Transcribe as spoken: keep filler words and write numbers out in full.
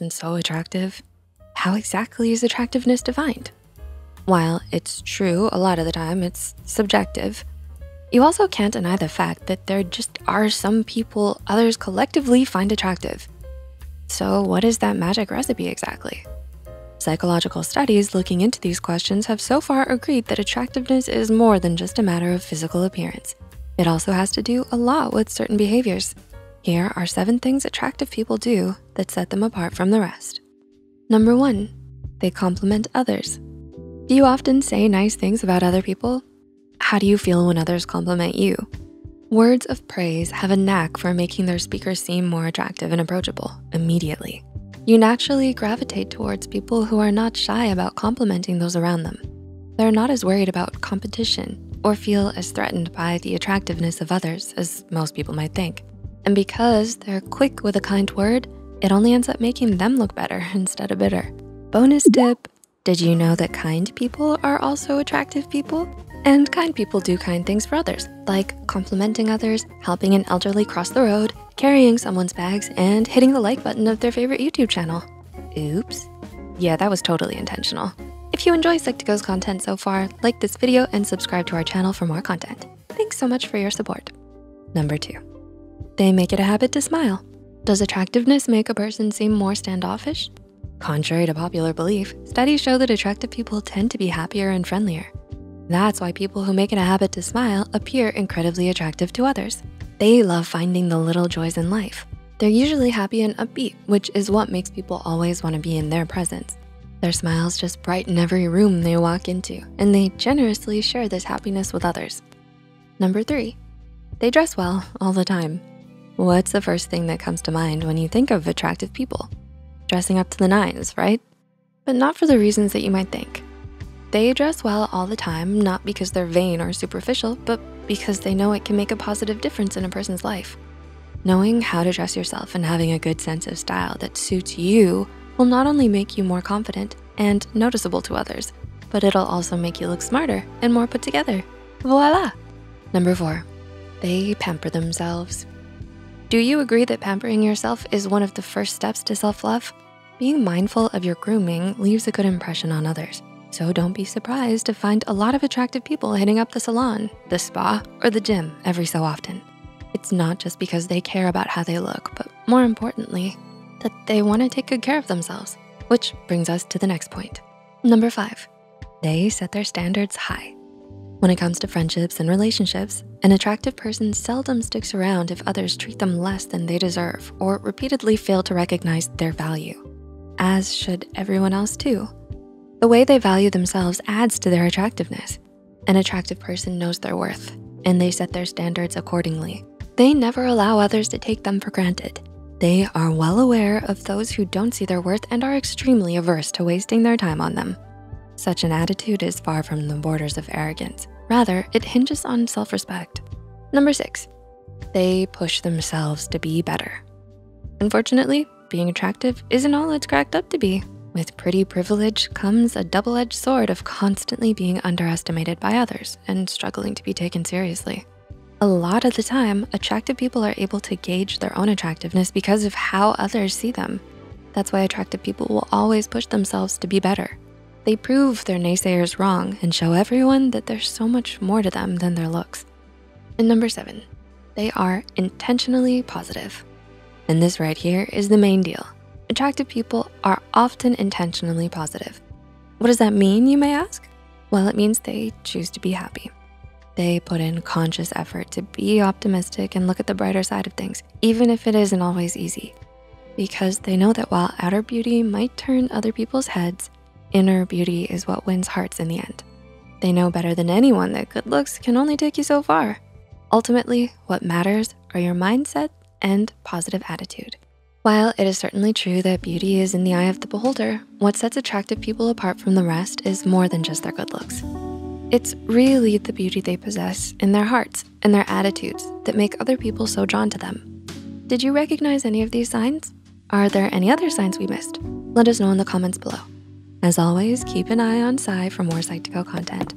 and so attractive, how exactly is attractiveness defined? While it's true a lot of the time it's subjective, you also can't deny the fact that there just are some people others collectively find attractive. So what is that magic recipe exactly? Psychological studies looking into these questions have so far agreed that attractiveness is more than just a matter of physical appearance. It also has to do a lot with certain behaviors. Here are seven things attractive people do that set them apart from the rest. Number one, they compliment others. Do you often say nice things about other people? How do you feel when others compliment you? Words of praise have a knack for making their speaker seem more attractive and approachable immediately. You naturally gravitate towards people who are not shy about complimenting those around them. They're not as worried about competition or feel as threatened by the attractiveness of others as most people might think. And because they're quick with a kind word, it only ends up making them look better instead of bitter. Bonus tip, did you know that kind people are also attractive people? And kind people do kind things for others, like complimenting others, helping an elderly cross the road, carrying someone's bags, and hitting the like button of their favorite YouTube channel. Oops. Yeah, that was totally intentional. If you enjoy Psych to Go's content so far, like this video and subscribe to our channel for more content. Thanks so much for your support. Number two, they make it a habit to smile. Does attractiveness make a person seem more standoffish? Contrary to popular belief, studies show that attractive people tend to be happier and friendlier. That's why people who make it a habit to smile appear incredibly attractive to others. They love finding the little joys in life. They're usually happy and upbeat, which is what makes people always wanna be in their presence. Their smiles just brighten every room they walk into, and they generously share this happiness with others. Number three, they dress well all the time. What's the first thing that comes to mind when you think of attractive people? Dressing up to the nines, right? But not for the reasons that you might think. They dress well all the time, not because they're vain or superficial, but because they know it can make a positive difference in a person's life. Knowing how to dress yourself and having a good sense of style that suits you will not only make you more confident and noticeable to others, but it'll also make you look smarter and more put together. Voila! Number four, they pamper themselves. Do you agree that pampering yourself is one of the first steps to self-love? Being mindful of your grooming leaves a good impression on others. So don't be surprised to find a lot of attractive people hitting up the salon, the spa, or the gym every so often. It's not just because they care about how they look, but more importantly, that they wanna take good care of themselves, which brings us to the next point. Number five, they set their standards high. When it comes to friendships and relationships, an attractive person seldom sticks around if others treat them less than they deserve or repeatedly fail to recognize their value, as should everyone else too. The way they value themselves adds to their attractiveness. An attractive person knows their worth and they set their standards accordingly. They never allow others to take them for granted. They are well aware of those who don't see their worth and are extremely averse to wasting their time on them. Such an attitude is far from the borders of arrogance. Rather, it hinges on self-respect. Number six, they push themselves to be better. Unfortunately, being attractive isn't all it's cracked up to be. With pretty privilege comes a double-edged sword of constantly being underestimated by others and struggling to be taken seriously. A lot of the time, attractive people are able to gauge their own attractiveness because of how others see them. That's why attractive people will always push themselves to be better. They prove their naysayers wrong and show everyone that there's so much more to them than their looks. And number seven, they are intentionally positive. And this right here is the main deal. Attractive people are often intentionally positive. What does that mean, you may ask? Well, it means they choose to be happy. They put in conscious effort to be optimistic and look at the brighter side of things, even if it isn't always easy, because they know that while outer beauty might turn other people's heads, inner beauty is what wins hearts in the end. They know better than anyone that good looks can only take you so far. Ultimately, what matters are your mindset and positive attitude. While it is certainly true that beauty is in the eye of the beholder, what sets attractive people apart from the rest is more than just their good looks. It's really the beauty they possess in their hearts and their attitudes that make other people so drawn to them. Did you recognize any of these signs? Are there any other signs we missed? Let us know in the comments below. As always, keep an eye on Psy for more Psych to Go content.